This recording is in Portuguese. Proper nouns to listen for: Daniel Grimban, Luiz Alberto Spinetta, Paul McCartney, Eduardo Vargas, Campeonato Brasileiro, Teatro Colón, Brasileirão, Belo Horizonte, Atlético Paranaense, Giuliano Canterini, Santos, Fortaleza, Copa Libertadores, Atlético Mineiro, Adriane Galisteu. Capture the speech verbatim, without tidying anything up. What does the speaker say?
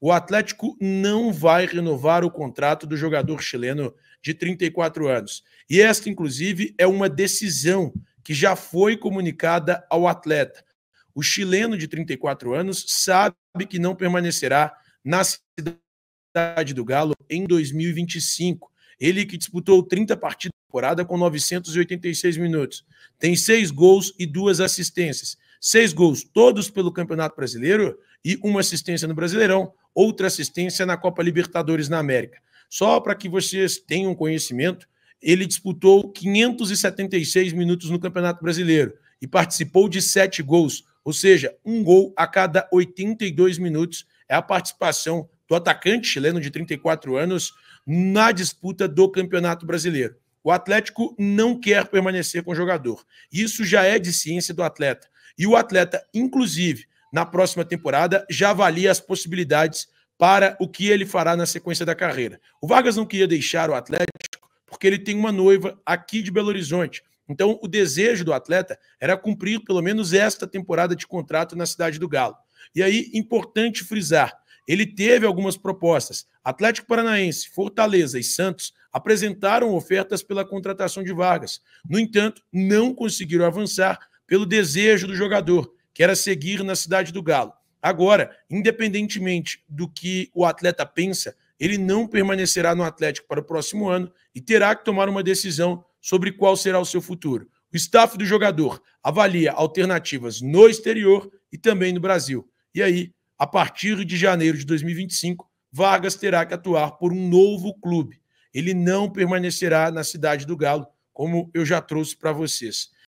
o Atlético não vai renovar o contrato do jogador chileno de trinta e quatro anos. E esta, inclusive, é uma decisão que já foi comunicada ao atleta. O chileno de trinta e quatro anos sabe que não permanecerá na cidade do Galo em dois mil e vinte e cinco. Ele que disputou trinta partidas da temporada com novecentos e oitenta e seis minutos. Tem seis gols e duas assistências. Seis gols, todos pelo Campeonato Brasileiro e uma assistência no Brasileirão, outra assistência na Copa Libertadores na América. Só para que vocês tenham conhecimento, ele disputou quinhentos e setenta e seis minutos no Campeonato Brasileiro e participou de sete gols, ou seja, um gol a cada oitenta e dois minutos. É a participação do atacante chileno de trinta e quatro anos na disputa do Campeonato Brasileiro. O Atlético não quer permanecer com o jogador. Isso já é de ciência do atleta. E o atleta, inclusive, na próxima temporada, já avalia as possibilidades para o que ele fará na sequência da carreira. O Vargas não queria deixar o Atlético porque ele tem uma noiva aqui de Belo Horizonte. Então, o desejo do atleta era cumprir pelo menos esta temporada de contrato na cidade do Galo. E aí, importante frisar, ele teve algumas propostas. Atlético Paranaense, Fortaleza e Santos apresentaram ofertas pela contratação de Vargas. No entanto, não conseguiram avançar pelo desejo do jogador, que era seguir na cidade do Galo. Agora, independentemente do que o atleta pensa, ele não permanecerá no Atlético para o próximo ano e terá que tomar uma decisão sobre qual será o seu futuro. O staff do jogador avalia alternativas no exterior e também no Brasil. E aí, a partir de janeiro de dois mil e vinte e cinco, Vargas terá que atuar por um novo clube. Ele não permanecerá na cidade do Galo, como eu já trouxe para vocês.